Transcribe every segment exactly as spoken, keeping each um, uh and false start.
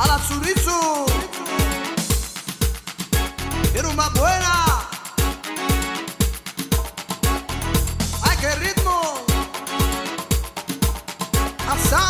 Alatsurizu. Quiero más buena. Ay, qué ritmo. Alza.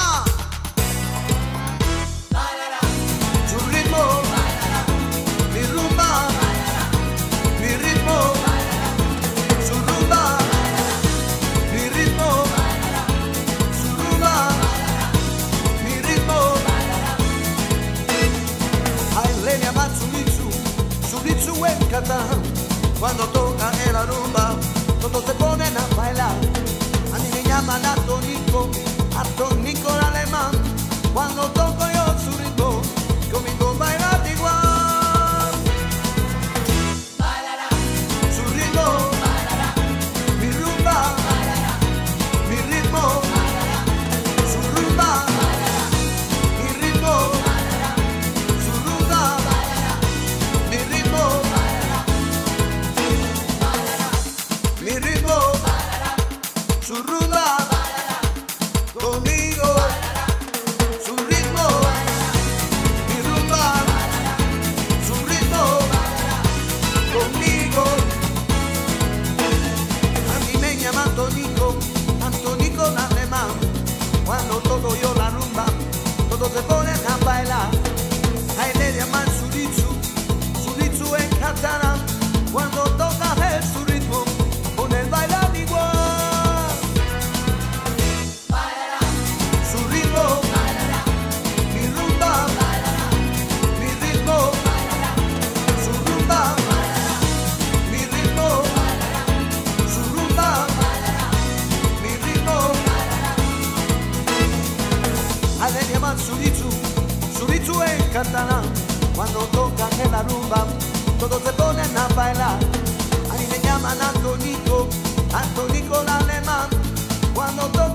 Cuando toca en la rumba, todos se ponen a bailar. A mí me llaman a Tonico, a Tonico el alemán. Cuando toco yo su ritmo, conmigo bailan igual. Bailará su ritmo, bailará mi rumba, bailará mi ritmo, bailará su rumba, bailará mi ritmo, bailará su rumba, bailará mi ritmo. Su rumba, conmigo, su ritmo, mi rumba, su ritmo, conmigo. A mí me llaman Tonico, Antonico en alemán. Cuando toco yo la rumba, todos se ponen a bailar. Ahí le llaman Suritsu, Suritsu en catalán. Cuando tocas el su ritmo, con el bailar igual. Suritsu, Suritsu en catalán. Cuando tocan en la rumba, todos se ponen a bailar. A mí me llaman Antonico, Antonico el alemán. Cuando tocan